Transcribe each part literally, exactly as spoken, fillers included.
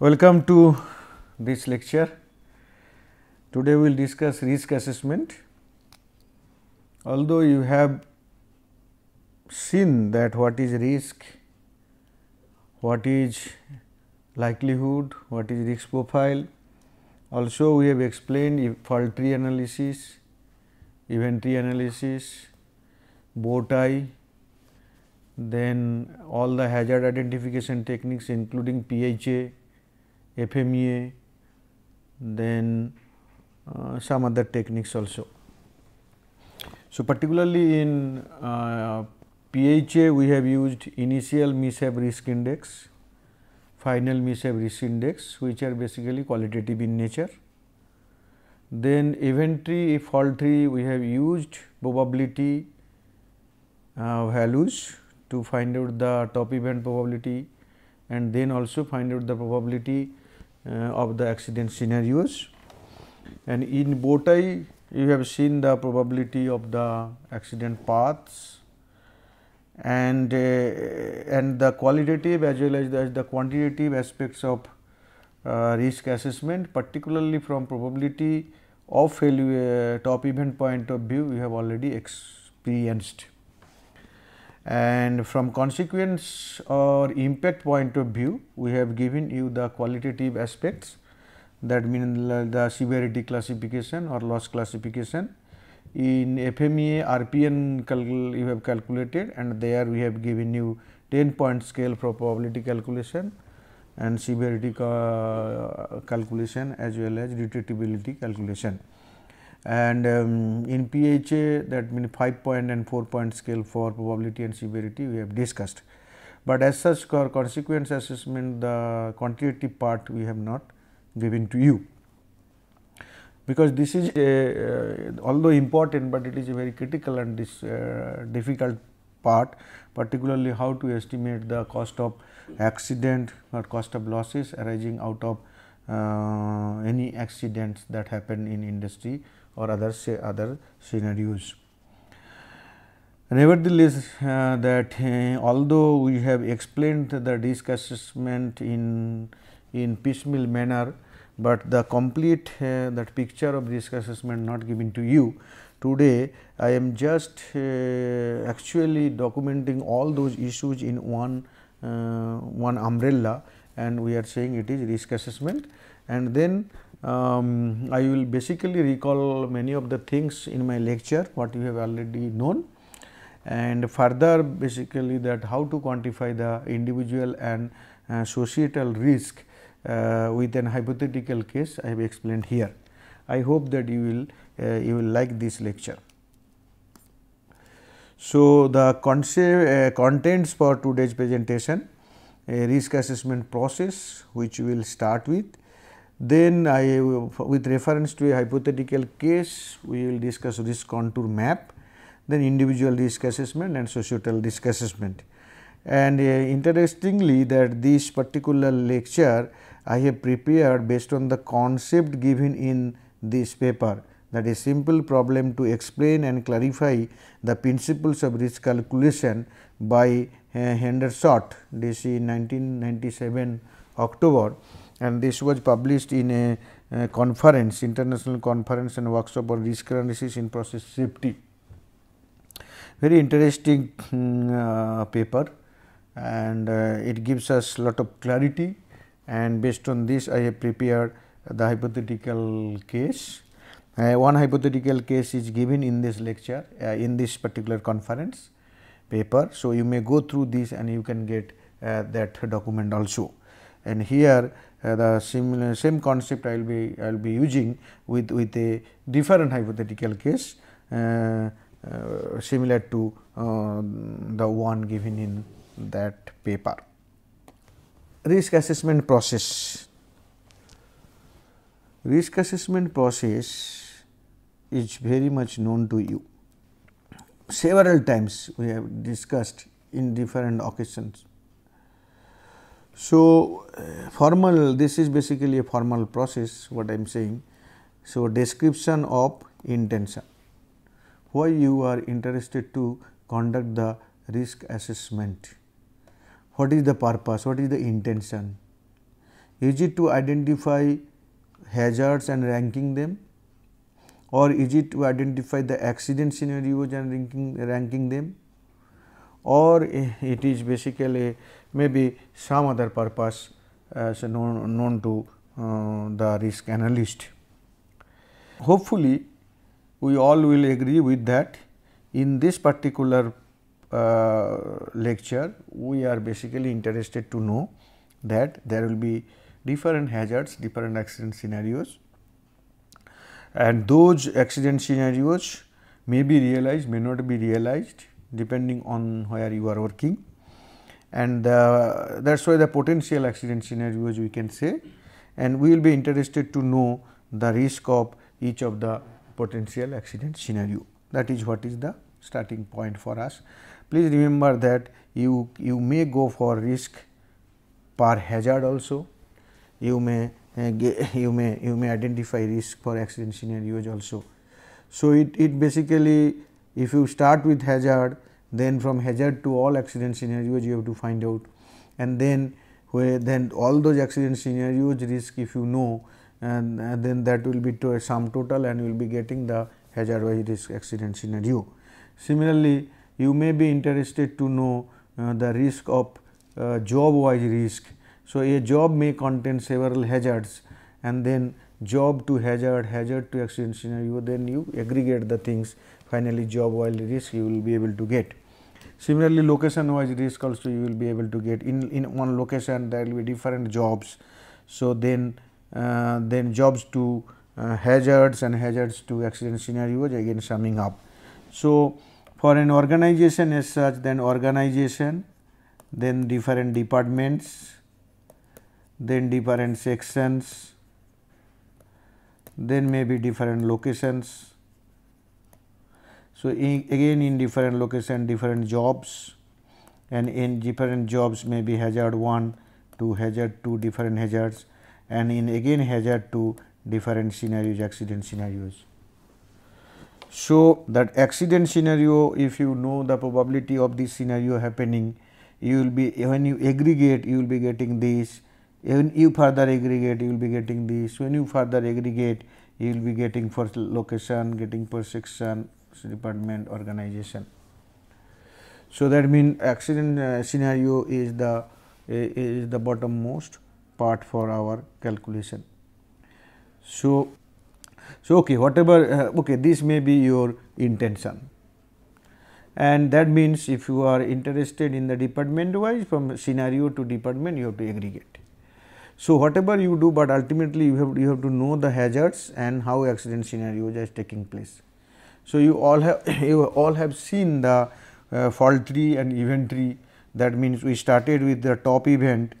Welcome to this lecture. Today we will discuss risk assessment. Although you have seen that what is risk, what is likelihood, what is risk profile. Also we have explained fault tree analysis, event tree analysis, bow tie, then all the hazard identification techniques including P H A, F M E A, then uh, some other techniques also. So, particularly in uh, P H A, we have used initial mishap risk index, final mishap risk index, which are basically qualitative in nature. Then event tree, fault tree, we have used probability uh, values to find out the top event probability and then also find out the probability Uh, of the accident scenarios. And in bow tie you have seen the probability of the accident paths and uh, and the qualitative as well as the, as the quantitative aspects of uh, risk assessment, particularly from probability of failure uh, top event point of view we have already experienced, and from consequence or impact point of view we have given you the qualitative aspects, that means the severity classification or loss classification. In F M E A R P N you have calculated, and there we have given you ten point scale for probability calculation and severity ca calculation as well as retrievability calculation. And um, in P H A, that means five point and four point scale for probability and severity we have discussed, but as such for consequence assessment the quantitative part we have not given to you, because this is a, uh, although important, but it is a very critical and this uh, difficult part, particularly how to estimate the cost of accident or cost of losses arising out of uh, any accidents that happen in industry or other say other scenarios. Nevertheless, uh, that uh, although we have explained the risk assessment in in piecemeal manner, but the complete uh, that picture of risk assessment not given to you. Today I am just uh, actually documenting all those issues in one uh, one umbrella, and we are saying it is risk assessment. And then Um, I will basically recall many of the things in my lecture what you have already known, and further basically that how to quantify the individual and uh, societal risk uh, with an hypothetical case I have explained here. I hope that you will uh, you will like this lecture. So, the concept uh, contents for today's presentation: a risk assessment process which we will start with. Then I with reference to a hypothetical case we will discuss risk contour map, then individual risk assessment and societal risk assessment. And uh, interestingly that this particular lecture I have prepared based on the concept given in this paper, that is simple problem to explain and clarify the principles of risk calculation by uh, Hendershot D C nineteen ninety-seven October. And this was published in a, a conference, international conference and workshop on risk analysis in process safety. Very interesting uh, paper, and uh, it gives us lot of clarity, and based on this I have prepared the hypothetical case. Uh, one hypothetical case is given in this lecture uh, in this particular conference paper. So, you may go through this and you can get uh, that document also, and here Uh, the similar same concept I will be I will be using with with a different hypothetical case uh, uh, similar to uh, the one given in that paper. Risk assessment process. risk assessment process is very much known to you. Several times we have discussed in different occasions. So, formal, this is basically a formal process what I am saying. So, description of intention, why you are interested to conduct the risk assessment, what is the purpose, what is the intention, is it to identify hazards and ranking them, or is it to identify the accident scenarios and ranking, ranking them, or it is basically maybe some other purpose as known, known to uh, the risk analyst. Hopefully, we all will agree with that in this particular uh, lecture we are basically interested to know that there will be different hazards, different accident scenarios, and those accident scenarios may be realized, may not be realized depending on where you are working, and uh, that is why the potential accident scenarios we can say, and we will be interested to know the risk of each of the potential accident scenario. That is what is the starting point for us. Please remember that you, you may go for risk per hazard also, you may uh, get, you may you may identify risk for accident scenarios also. So, it, it basically if you start with hazard, then from hazard to all accident scenarios you have to find out, and then where then all those accident scenarios risk if you know, and uh, then that will be to a sum total and you will be getting the hazard wise risk accident scenario. Similarly, you may be interested to know uh, the risk of uh, job wise risk. So, a job may contain several hazards, and then job to hazard, hazard to accident scenario, then you aggregate the things, finally, job wise risk you will be able to get. Similarly, location wise risk also you will be able to get, in, in one location there will be different jobs. So, then Uh, then jobs to uh, hazards and hazards to accident scenarios, again summing up. So, for an organization as such, then organization, then different departments, then different sections, then maybe different locations. So, in, again in different location different jobs, and in different jobs may be hazard one to hazard two, different hazards, and in again hazard to different scenarios, accident scenarios. So, that accident scenario, if you know the probability of this scenario happening, you will be, when you aggregate you will be getting this, when you further aggregate you will be getting this, when you further aggregate you will be getting for location, getting per section, department, organization. So, that means accident uh, scenario is the uh, is the bottom most part for our calculation. So, so okay, whatever uh, okay, this may be your intention, and that means if you are interested in the department wise, from scenario to department you have to aggregate. So, whatever you do, but ultimately you have you have to know the hazards and how accident scenarios are taking place. So, you all have you all have seen the uh, fault tree and event tree. That means we started with the top event,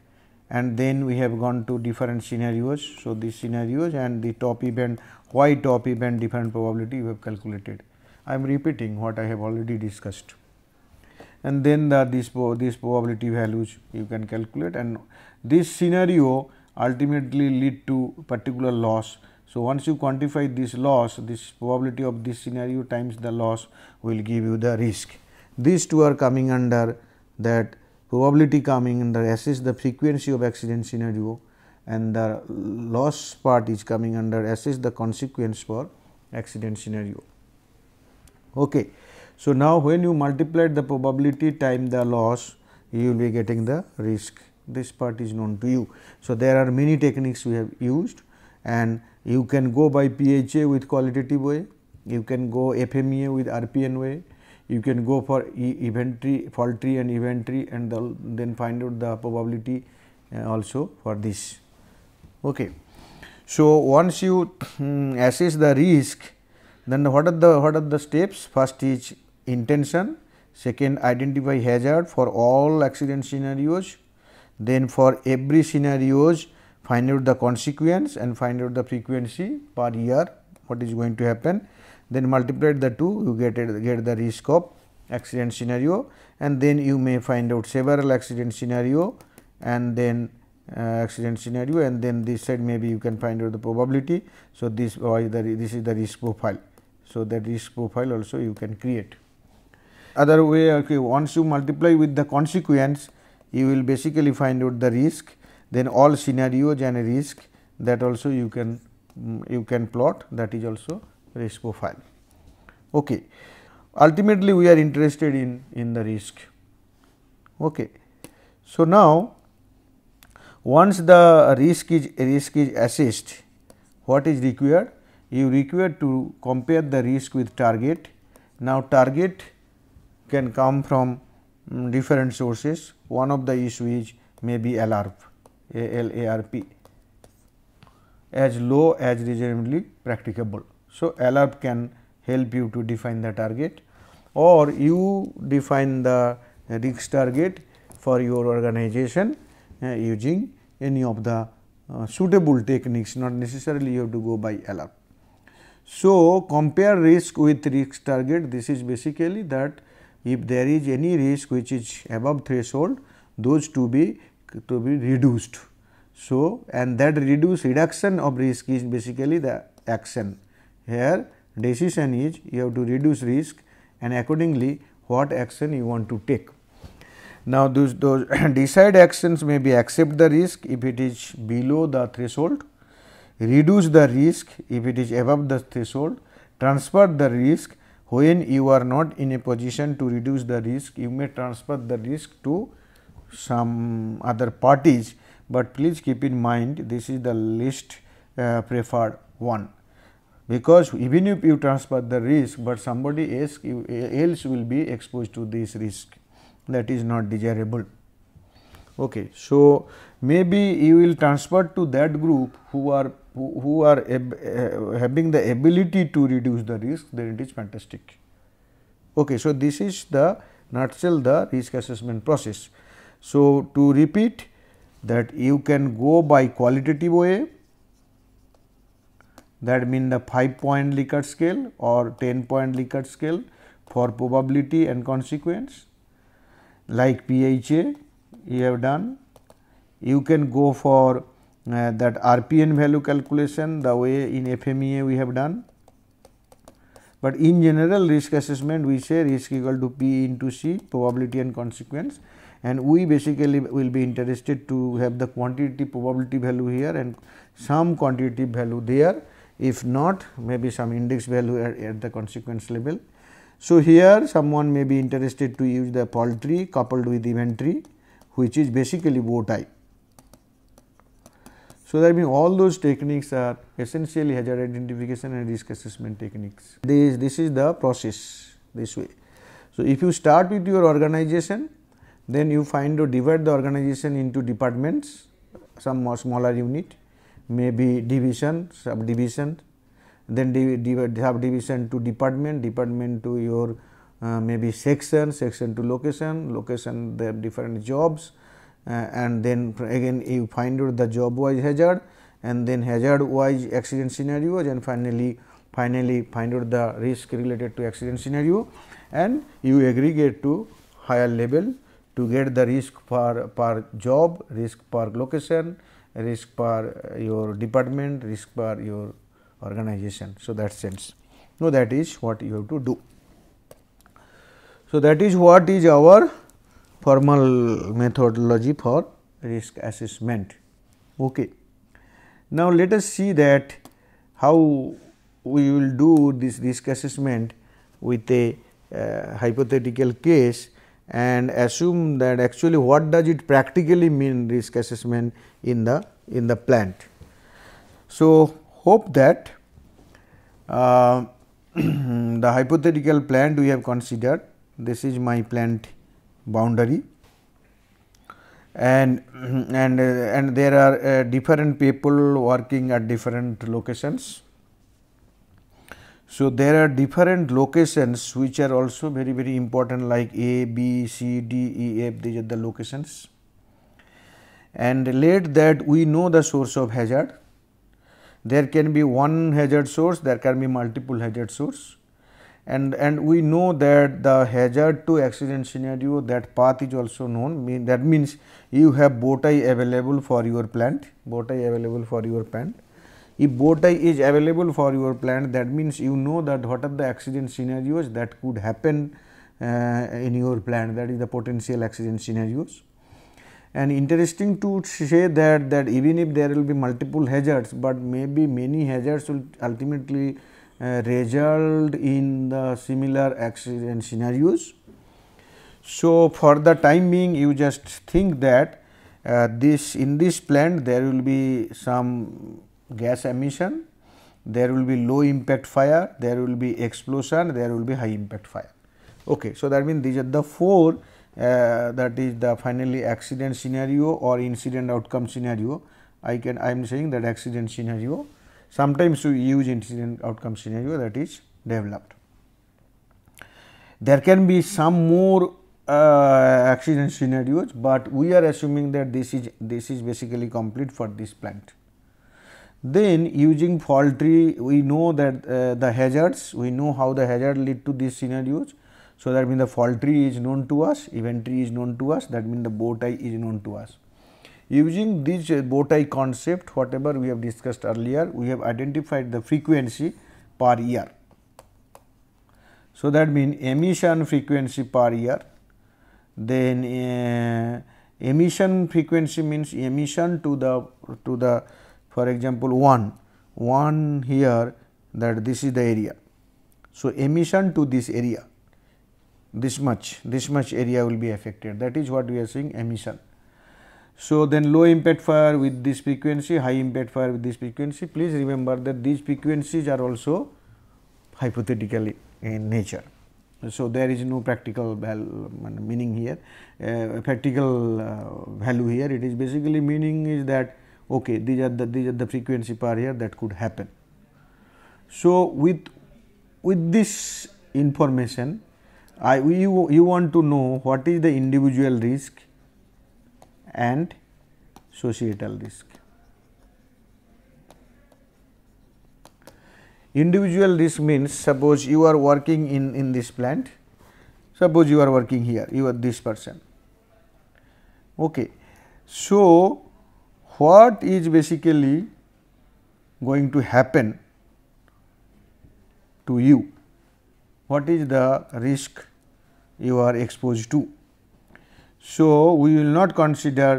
and then we have gone to different scenarios. So, these scenarios and the top event, why top event, different probability we have calculated. I am repeating what I have already discussed, and then the this, this probability values you can calculate, and this scenario ultimately lead to particular loss. So, once you quantify this loss, this probability of this scenario times the loss will give you the risk. These two are coming under that probability, coming under assess the frequency of accident scenario, and the loss part is coming under assess the consequence for accident scenario. Okay. So, now when you multiply the probability times the loss, you will be getting the risk. This part is known to you. So, there are many techniques we have used, and you can go by P H A with qualitative way, you can go F M E A with R P N way, you can go for event tree, fault tree and event tree, and the, then find out the probability also for this. Okay. So, once you um, assess the risk, then what are the what are the steps? First is intention, second identify hazard for all accident scenarios, then for every scenarios find out the consequence and find out the frequency per year what is going to happen. Then multiply the two, you get it, get the risk of accident scenario, and then you may find out several accident scenario and then uh, accident scenario, and then this side maybe you can find out the probability. So, this or the, this is the risk profile. So, that risk profile also you can create. Other way, okay, once you multiply with the consequence, you will basically find out the risk, then all scenarios and risk, that also you can you can plot, that is also risk profile. Okay. Ultimately, we are interested in, in the risk. Okay. So, now once the risk is risk is assessed, what is required? You require to compare the risk with target. Now, target can come from um, different sources. One of the issue is maybe A L A R P, A L A R P, as low as reasonably practicable. So, A L A R P can help you to define the target, or you define the risk target for your organization uh, using any of the uh, suitable techniques, not necessarily you have to go by A L A R P. So, compare risk with risk target. This is basically that if there is any risk which is above threshold, those to be to be reduced. So, and that reduce reduction of risk is basically the action. Here decision is you have to reduce risk and accordingly what action you want to take. Now, those, those decide actions may be accept the risk if it is below the threshold, reduce the risk if it is above the threshold, transfer the risk when you are not in a position to reduce the risk, you may transfer the risk to some other parties, but please keep in mind this is the least uh, preferred one. Because even if you transfer the risk, but somebody else, else will be exposed to this risk, that is not desirable. Okay. So, maybe you will transfer to that group who are who, who are ab, uh, having the ability to reduce the risk, then it is fantastic. Okay. So, this is the nutshell the risk assessment process. So, to repeat that you can go by qualitative way, that means the five point Likert scale or ten point Likert scale for probability and consequence, like P H A you have done. You can go for uh, that R P N value calculation the way in F M E A we have done, but in general risk assessment we say risk equal to P into C, probability and consequence, and we basically will be interested to have the quantitative probability value here and some quantitative value there. If not, maybe some index value at, at the consequence level. So, here someone may be interested to use the fault tree coupled with event tree, which is basically bow tie. So, that means all those techniques are essentially hazard identification and risk assessment techniques. This, this is the process this way. So, if you start with your organization, then you find or divide the organization into departments, some more smaller unit, maybe division, subdivision, then subdivision to department, department to your uh, maybe section, section to location, location there different jobs, uh, and then again you find out the job wise hazard, and then hazard wise accident scenarios, and finally, finally find out the risk related to accident scenario, and you aggregate to higher level to get the risk per, per job, risk per location, risk per your department, risk per your organization. So, that sense. No, that is what you have to do. So, that is what is our formal methodology for risk assessment. Okay. Now, let us see that how we will do this risk assessment with a uh, hypothetical case, and assume that actually what does it practically mean risk assessment in the in the plant. So, hope that uh, the hypothetical plant we have considered, this is my plant boundary, and and uh, and there are uh, different people working at different locations. So, there are different locations which are also very very important, like A, B, C, D, E, F, these are the locations, and relate that we know the source of hazard. There can be one hazard source, there can be multiple hazard source, and, and we know that the hazard to accident scenario, that path is also known. Mean, that means you have bow tie available for your plant, bow tie available for your plant. If bow tie is available for your plant, that means you know that what are the accident scenarios that could happen uh, in your plant, that is the potential accident scenarios. And interesting to say that, that even if there will be multiple hazards, but maybe many hazards will ultimately uh, result in the similar accident scenarios. So, for the time being you just think that uh, this in this plant there will be some gas emission, there will be low impact fire, there will be explosion, there will be high impact fire. Okay. So, that means these are the four Uh, that is the finally accident scenario or incident outcome scenario. I can I am saying that accident scenario, sometimes we use incident outcome scenario that is developed. There can be some more uh, accident scenarios, but we are assuming that this is this is basically complete for this plant. Then using fault tree we know that uh, the hazards, we know how the hazard lead to these scenarios. So, that means the fault tree is known to us, event tree is known to us, that means the bow tie is known to us. Using this bow tie concept, whatever we have discussed earlier, we have identified the frequency per year. So, that means emission frequency per year, then uh, emission frequency means emission to the, to the for example, one, one here, that this is the area. So, emission to this area. This much, this much area will be affected, that is what we are saying emission. So, then low impact fire with this frequency, high impact fire with this frequency. Please remember that these frequencies are also hypothetical in nature. So, there is no practical meaning here, uh, practical uh, value here. It is basically meaning is that okay, these are the these are the frequency per year that could happen. So, with with this information, I you, you want to know what is the individual risk and societal risk. Individual risk means suppose you are working in, in this plant, suppose you are working here, you are this person. Okay. So, what is basically going to happen to you? What is the risk you are exposed to? So, we will not consider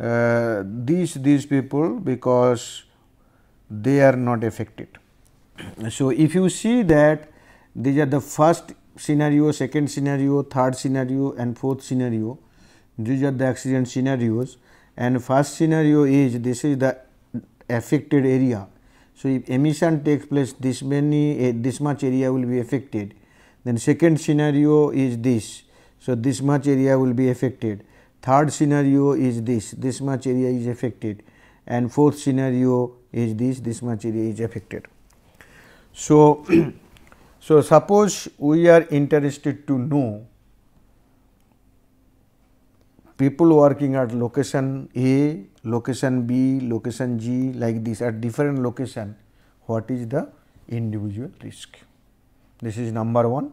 uh, these, these people because they are not affected. So, if you see that these are the first scenario, second scenario, third scenario and fourth scenario, these are the accident scenarios, and first scenario is this is the affected area. So, if emission takes place this many, uh, this much area will be affected, then second scenario is this. So, this much area will be affected, third scenario is this, this much area is affected, and fourth scenario is this, this much area is affected. So, so suppose we are interested to know people working at location A, location B, location G, like this at different location, what is the individual risk? This is number one.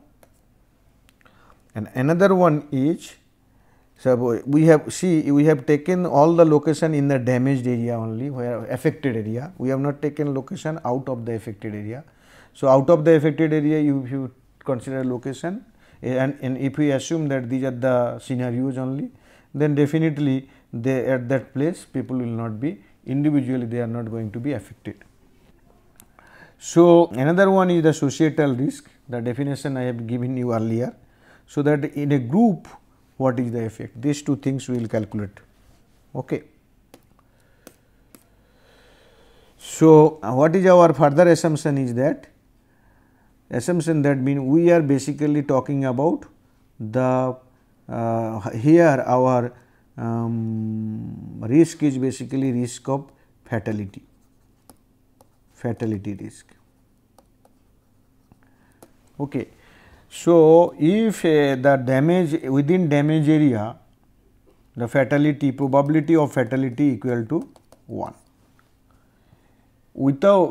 And another one is, so we have see we have taken all the location in the damaged area only, where affected area, we have not taken location out of the affected area. So, out of the affected area you, you consider location, and, and if we assume that these are the scenarios only, then definitely they at that place people will not be individually, they are not going to be affected. So, another one is the societal risk, the definition I have given you earlier. So, that in a group what is the effect, these two things we will calculate. Okay. So, what is our further assumption is that, assumption that means we are basically talking about the Uh, here our um, risk is basically risk of fatality, fatality risk. Okay. So, if uh, the damage within damage area the fatality, probability of fatality equal to one. Without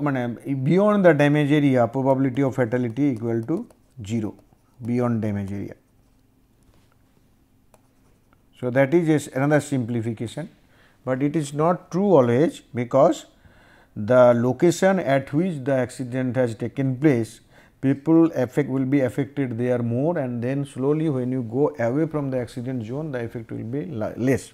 beyond the damage area, probability of fatality equal to zero beyond damage area. So, that is another simplification, but it is not true always, because the location at which the accident has taken place, people effect will be affected there more, and then slowly when you go away from the accident zone, the effect will be less.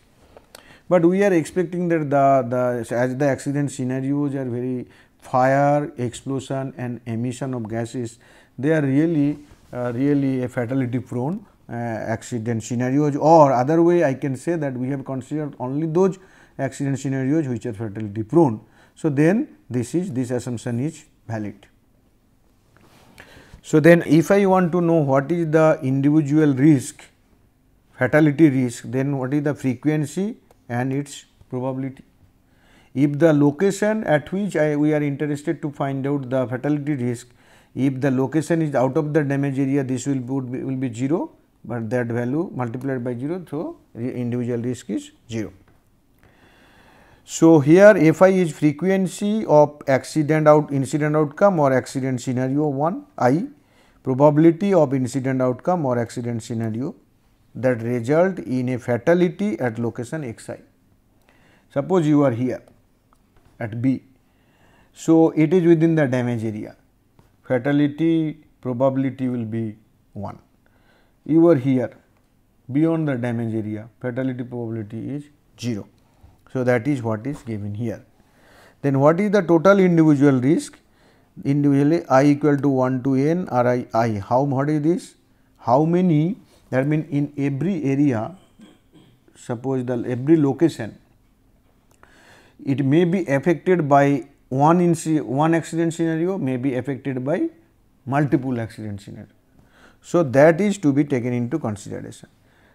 But we are expecting that the, the as the accident scenarios are very fire, explosion and emission of gases, they are really uh, really a fatality prone uh, accident scenarios, or other way I can say that we have considered only those accident scenarios which are fatality prone. So, then this is this assumption is valid. So, then if I want to know what is the individual risk, fatality risk, then what is the frequency and its probability. If the location at which I, we are interested to find out the fatality risk, if the location is out of the damage area, this will be, will be zero, but that value multiplied by zero, so individual risk is zero. So, here F I is frequency of accident out incident outcome or accident scenario one, I probability of incident outcome or accident scenario that result in a fatality at location X I. Suppose you are here at B. So, it is within the damage area, fatality probability will be one. You are here beyond the damage area, fatality probability is zero. So, that is what is given here. Then what is the total individual risk? Individually I equal to one to n or I, I. How much is this? How many, that means in every area, suppose the every location, it may be affected by one, in, one accident scenario, may be affected by multiple accident scenario. So, that is to be taken into consideration.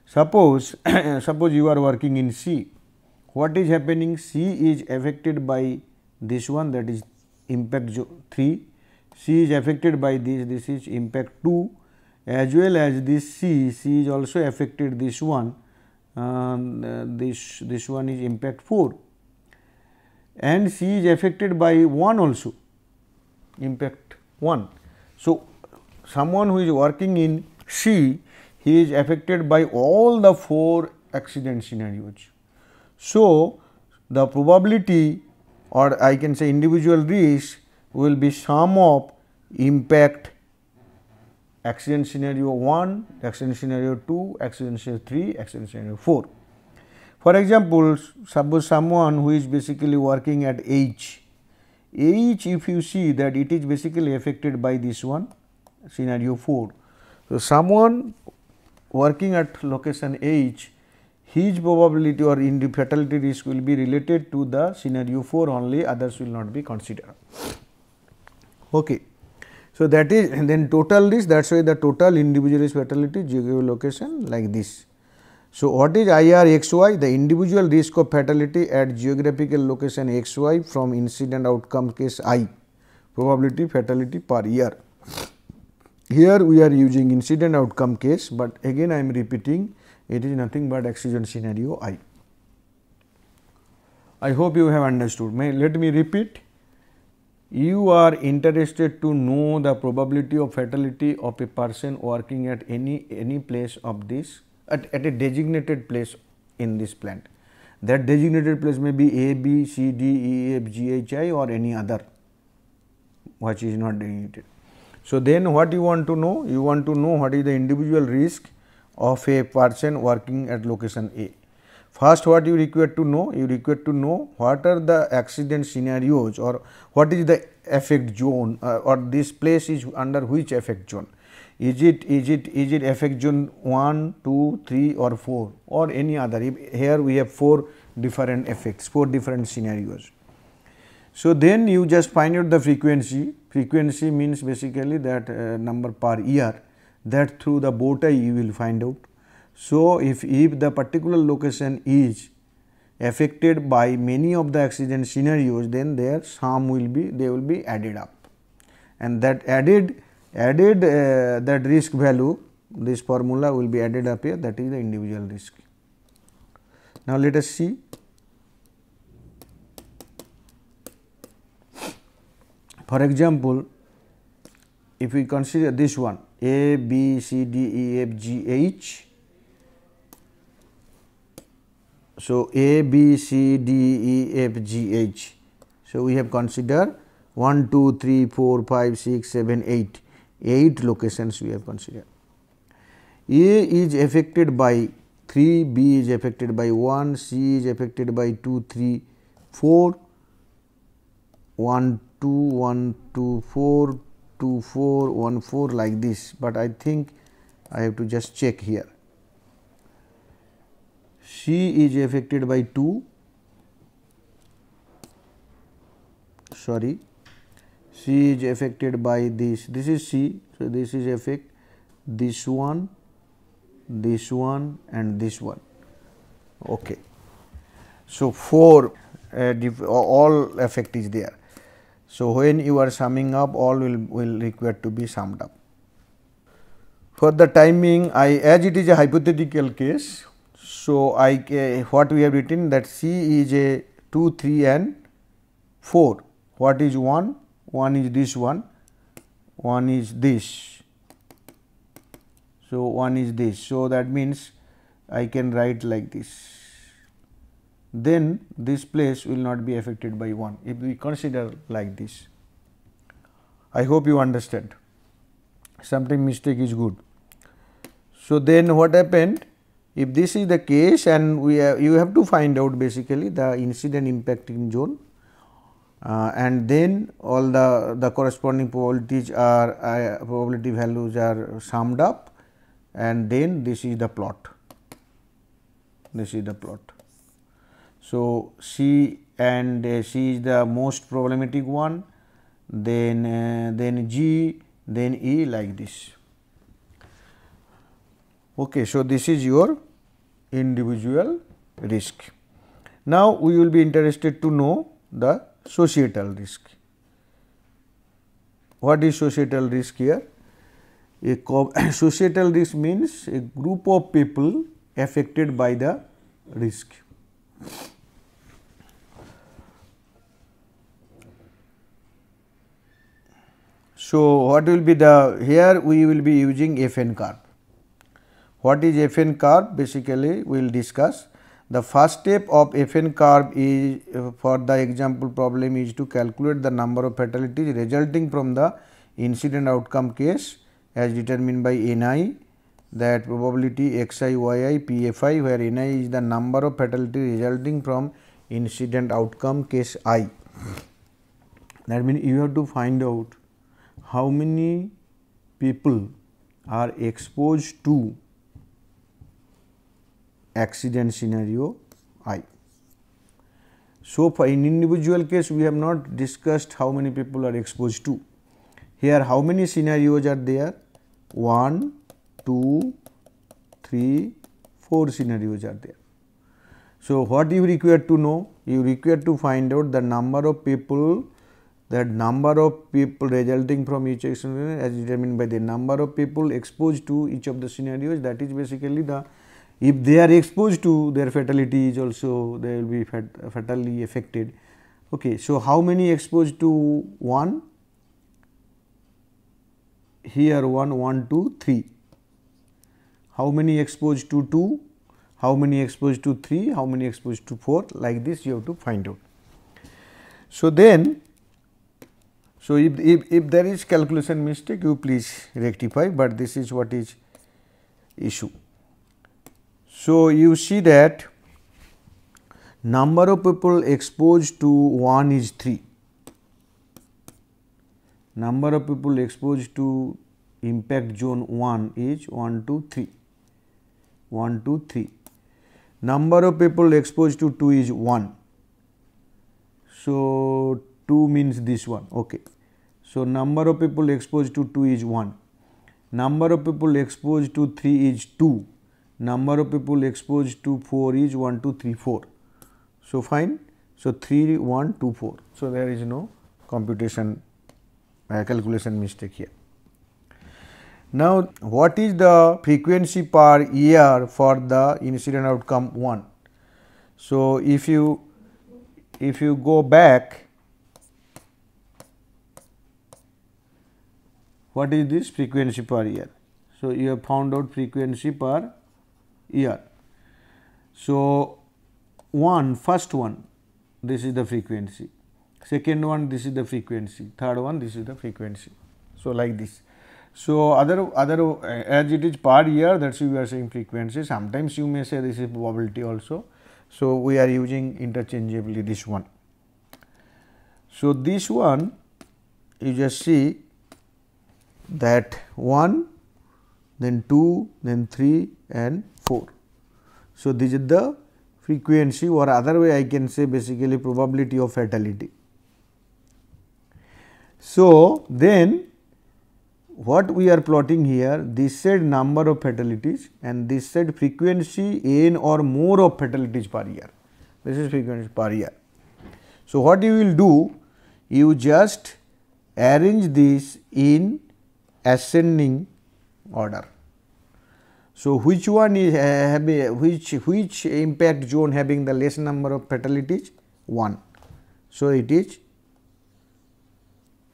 Suppose, suppose you are working in C. What is happening? C is affected by this one, that is impact three, C is affected by this, this is impact two, as well as this C, C is also affected this one, uh, this, this one is impact four, and C is affected by one also, impact one. So, someone who is working in C, he is affected by all the four accident scenarios. So, the probability or I can say individual risk will be sum of impact accident scenario one, accident scenario two, accident scenario three, accident scenario four. For example, suppose someone who is basically working at H, H if you see that it is basically affected by this one scenario four. So, someone working at location H, his probability or in the fatality risk will be related to the scenario four only, others will not be considered. Okay. So, that is and then total risk, that is why the total individual risk fatality geographical location like this. So, what is I R X Y? The individual risk of fatality at geographical location X Y from incident outcome case I, probability fatality per year. Here we are using incident outcome case, but again I am repeating, it is nothing but accident scenario I. I hope you have understood. May, let me repeat, you are interested to know the probability of fatality of a person working at any, any place of this, at, at a designated place in this plant. That designated place may be A, B, C, D, E, F, G, H, I or any other which is not designated. So, then what you want to know? You want to know what is the individual risk of a person working at location A. First, what you require to know? You require to know what are the accident scenarios or what is the effect zone uh, or this place is under which effect zone. Is it, is it, is it effect zone one, two, three or four or any other? If here we have four different effects, four different scenarios. So, then you just find out the frequency. Frequency means basically that uh, number per year, that through the bow tie you will find out. So, if, if the particular location is affected by many of the accident scenarios, then their sum will be, they will be added up, and that added, added uh, that risk value, this formula will be added up here, that is the individual risk. Now, let us see for example, if we consider this one A, B, C, D, E, F, G, H. So, A, B, C, D, E, F, G, H. So, we have considered one, two, three, four, five, six, seven, eight. eight locations we have considered. A is affected by three, B is affected by one, C is affected by two, three, four, one, two, one, two, four, two, four, one, four like this, but I think I have to just check here. C is affected by two, sorry, C is affected by this, this is C, so this is affect this one, this one and this one. Okay. So, four uh, all effect is there. So, when you are summing up all will, will require to be summed up. For the timing I as it is a hypothetical case. So, I uh, what we have written that C is a two, three and four. What is one? one is this one, one is this. So, one is this. So, that means I can write like this. Then this place will not be affected by one if we consider like this. I hope you understand. Sometimes mistake is good. So, then what happened? If this is the case and we have, you have to find out basically the incident impacting zone uh, and then all the, the corresponding probabilities are uh, probability values are summed up and then this is the plot, this is the plot. So, C and uh, C is the most problematic one, then, uh, then G, then E like this. Okay, so, this is your individual risk. Now, we will be interested to know the societal risk. What is societal risk here? A societal risk means a group of people affected by the risk. So, what will be the, here we will be using F N curve. What is F N curve? Basically, we will discuss. The first step of F N curve is uh, for the example problem is to calculate the number of fatalities resulting from the incident outcome case as determined by N I, that probability X I, Y I, P F I, where N I is the number of fatalities resulting from incident outcome case I. That means, you have to find out how many people are exposed to accident scenario I. So, for in individual case we have not discussed how many people are exposed to. Here how many scenarios are there? one, two, three, four scenarios are there. So, what you require to know? You require to find out the number of people, that number of people resulting from each action as determined by the number of people exposed to each of the scenarios, that is basically the if they are exposed to their fatality is also they will be fat, fatally affected. Okay. So, how many exposed to one? Here one, one, two, three. How many exposed to two? How many exposed to three? How many exposed to four? Like this you have to find out. So, then so if, if, if there is calculation mistake you please rectify, but this is what is issue. So, you see that number of people exposed to one is three, number of people exposed to impact zone one is one, two, three, one, two, three, number of people exposed to two is one. So, two means this one. Okay. So, number of people exposed to two is one, number of people exposed to three is two. Number of people exposed to four is one, two, three, four. So, fine. So, three, one, two, four. So, there is no computation uh, calculation mistake here. Now, what is the frequency per year for the incident outcome one? So, if you if you go back, what is this frequency per year? So, you have found out frequency per year. So, one first one, this is the frequency, second one this is the frequency, third one this is the frequency. So, like this. So, other other as it is per year, that is we are saying frequency. Sometimes you may say this is probability also. So, we are using interchangeably this one. So, this one you just see that one, then two, then three and four. So, this is the frequency, or other way I can say basically probability of fatality. So, then what we are plotting here, this said number of fatalities and this said frequency n or more of fatalities per year. This is frequency per year. So, what you will do, you just arrange this in ascending order. So, which one is having which which impact zone having the less number of fatalities? one. So, it is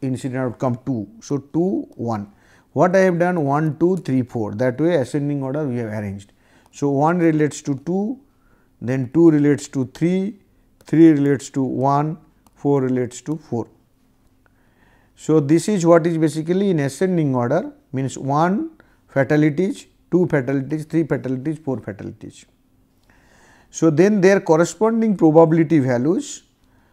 incident outcome two. So, two, one. What I have done one, two, three, four, that way ascending order we have arranged. So, one relates to two, then two relates to three, three relates to one, four relates to four. So, this is what is basically in ascending order, means one fatalities, two fatalities, three fatalities, four fatalities. So, then their corresponding probability values.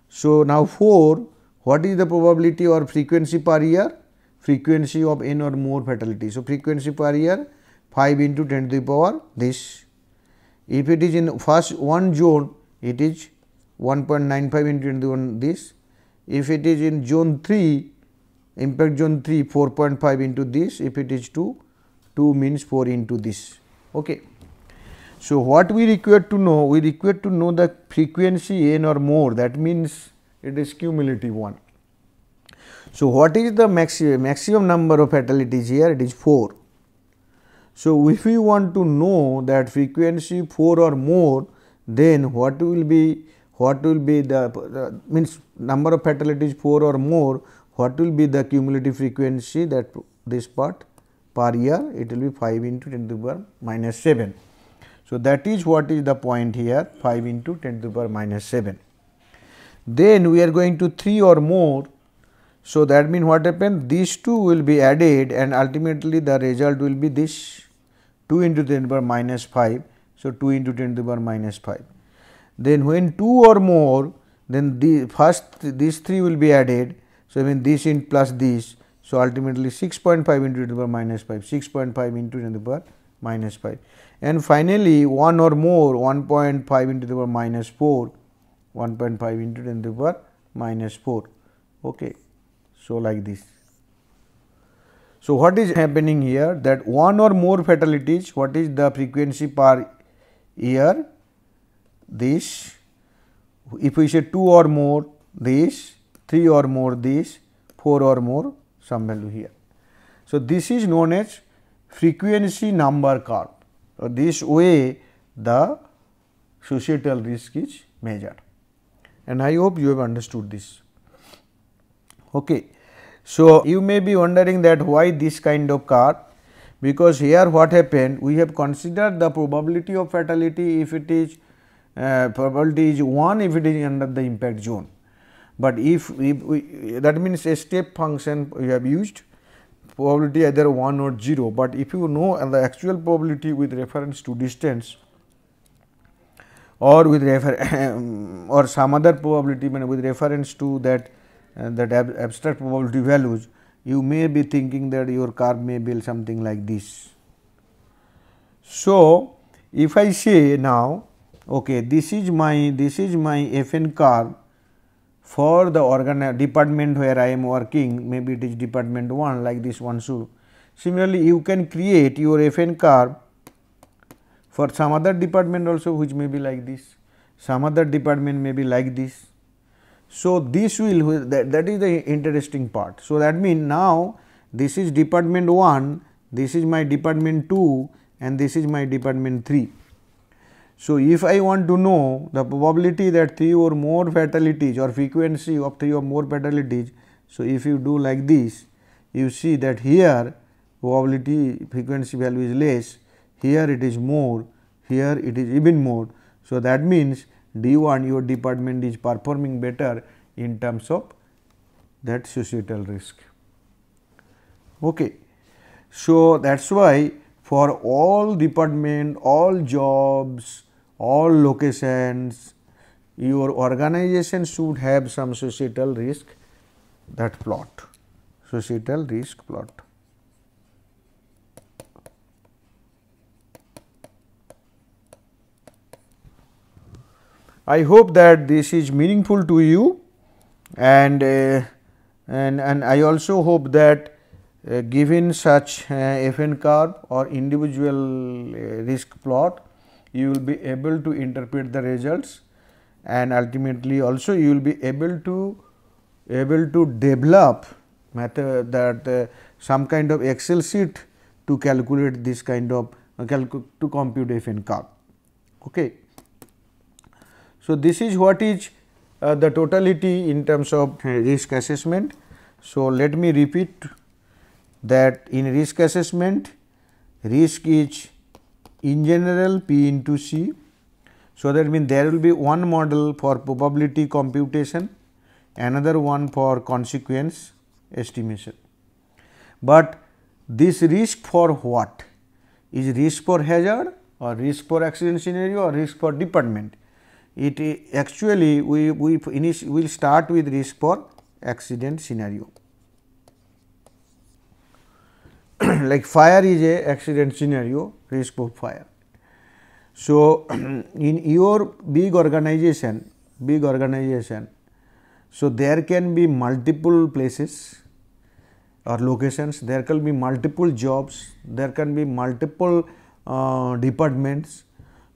So, now four, what is the probability or frequency per year? Frequency of n or more fatalities. So, frequency per year five into ten to the power this. If it is in first one zone, it is one point nine five into ten to the one this. If it is in zone three, impact zone three, four point five into this. If it is two, two means four into this. Okay. So, what we require to know? We require to know the frequency n or more, that means it is cumulative one. So, what is the maximum, maximum number of fatalities here? It is four. So, if we want to know that frequency four or more, then what will be, what will be the, the means number of fatalities four or more, what will be the cumulative frequency, that this part per year, it will be five into ten to the power minus seven. So, that is what is the point here, five into ten to the power minus seven. Then we are going to three or more. So, that means what happened, these two will be added and ultimately the result will be this two into ten to the power minus five. So, two into ten to the power minus five. Then when two or more, then the first these three will be added. So, I mean this in plus this. So, ultimately six point five into ten to the power minus five, six point five into ten to the power minus five. And finally, one or more, one point five into the power minus four. one point five into ten to the power minus four. Okay. So, like this. So, what is happening here, that one or more fatalities, what is the frequency per year? This. If we say two or more, this, three or more, this, four or more, some value here. So, this is known as frequency number curve. So, this way the societal risk is measured. And I hope you have understood this. Okay. So, you may be wondering that why this kind of curve, because here what happened, we have considered the probability of fatality if it is uh, probability is one if it is under the impact zone. But if, if we, that means a step function we have used, probability either one or zero, but if you know the actual probability with reference to distance, or with refer or some other probability with reference to that uh, that ab abstract probability values, you may be thinking that your curve may be something like this. So, if I say now, okay, this is my this is my F N curve for the organ department where I am working, maybe it is department one like this one. So, similarly, you can create your F N curve for some other department also, which may be like this, some other department may be like this. So, this will that, that is the interesting part. So, that means now this is department one, this is my department two and this is my department three. So, if I want to know the probability that three or more fatalities or frequency of three or more fatalities, so if you do like this, you see that here probability frequency value is less, here it is more, here it is even more. So, that means D one your department is performing better in terms of that societal risk. Okay. So, that is why for all department, all jobs, all locations, your organization should have some societal risk that plot, societal risk plot. I hope that this is meaningful to you, and uh, and, and I also hope that uh, given such uh, F N curve or individual uh, risk plot, you will be able to interpret the results, and ultimately also you will be able to able to develop matter that uh, some kind of Excel sheet to calculate this kind of uh, calcu to compute F N curve. Okay. So, this is what is uh, the totality in terms of risk assessment. So, let me repeat that in risk assessment, risk is in general P into C. So, that means there will be one model for probability computation, another one for consequence estimation. But this risk for what? Is risk for hazard or risk for accident scenario or risk for department? It actually we we initially will start with risk for accident scenario. Like fire is a accident scenario, risk for fire. So, in your big organization, big organization, so there can be multiple places or locations, there can be multiple jobs, there can be multiple uh, departments.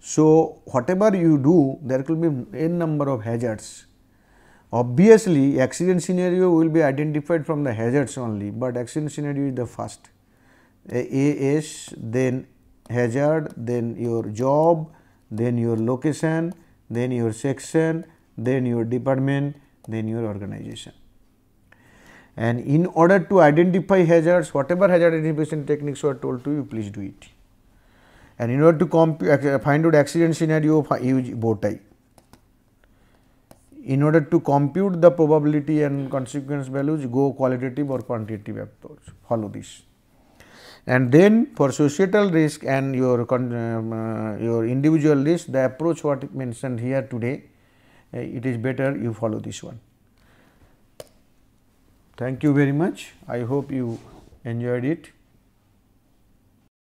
So, whatever you do, there could be n number of hazards. Obviously, accident scenario will be identified from the hazards only, but accident scenario is the first. A S, then hazard, then your job, then your location, then your section, then your department, then your organization. And in order to identify hazards, whatever hazard identification techniques are told to you, please do it. And in order to find out accident scenario, use bow tie. In order to compute the probability and consequence values, go qualitative or quantitative approach, follow this. And then for societal risk and your, uh, your individual risk, the approach what mentioned here today, uh, it is better you follow this one. Thank you very much. I hope you enjoyed it.